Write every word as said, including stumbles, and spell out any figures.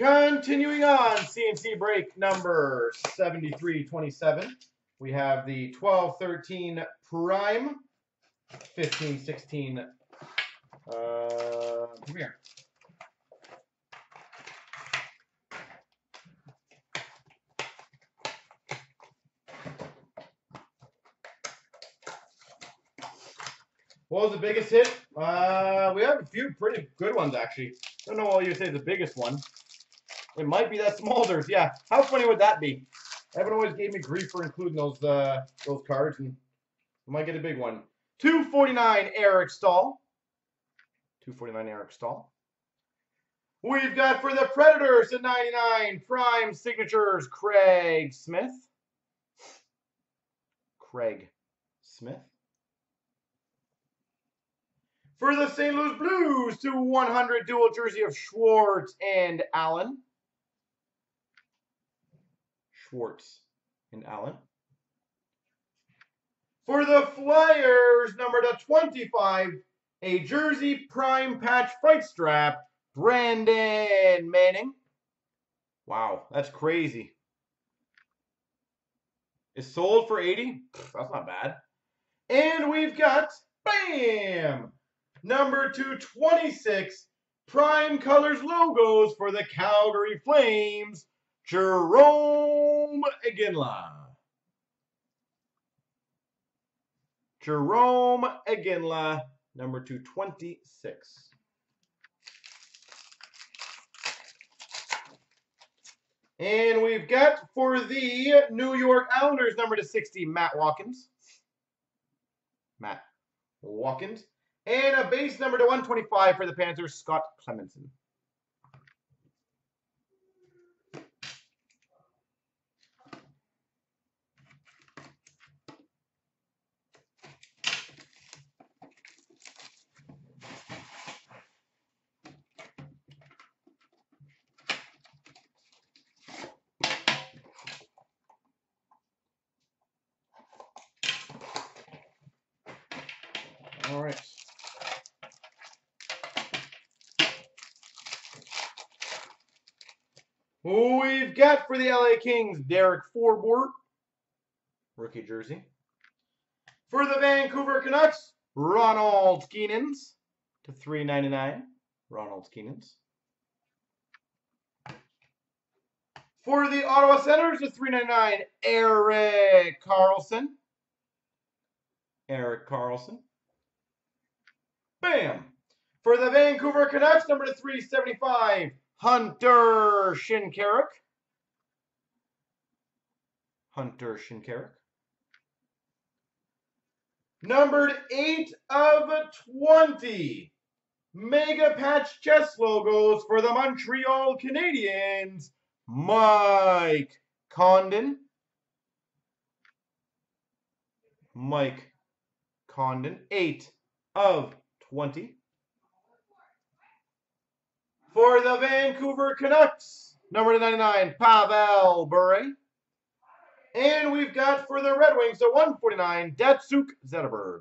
Continuing on, C N C break number seventy-three twenty-seven. We have the twelve thirteen Prime, fifteen sixteen uh, Premier. What was the biggest hit? Uh, we have a few pretty good ones, actually. Don't know why you say the biggest one. It might be that Smulders, yeah. How funny would that be? Evan always gave me grief for including those uh, those cards, and I might get a big one. two forty-nine Eric Staal. two forty-nine Eric Staal. We've got for the Predators at ninety-nine Prime Signatures Craig Smith. Craig Smith. For the Saint Louis Blues, two one hundred dual jersey of Schwartz and Allen. Schwartz and Allen. For the Flyers, number to twenty-five, a jersey prime patch fight strap, Brandon Manning. Wow, that's crazy. It's sold for eighty. That's not bad. And we've got, bam! Number two twenty-six, Prime Colors Logos for the Calgary Flames, Jerome Iginla. Jerome Iginla, number two twenty-six. And we've got for the New York Islanders, number two sixty, Matt Watkins. Matt Watkins. And a base number to one twenty-five for the Panthers, Scott Clemenson. All right. We've got for the L A Kings, Derek Forbort, rookie jersey. For the Vancouver Canucks, Ronalds Ķeniņš to three ninety-nine. Ronalds Ķeniņš. For the Ottawa Senators to three ninety-nine, Erik Carlson. Erik Carlson. Bam! For the Vancouver Canucks, number to three seventy-five. Hunter Shinkarik. Hunter Shinkarik. Numbered eight of twenty. Mega patch chess logos for the Montreal Canadiens. Mike Condon. Mike Condon. Eight of twenty. For the Vancouver Canucks, number ninety-nine, Pavel Bure. And we've got for the Red Wings, the one forty-nine, Datsuk Zetterberg.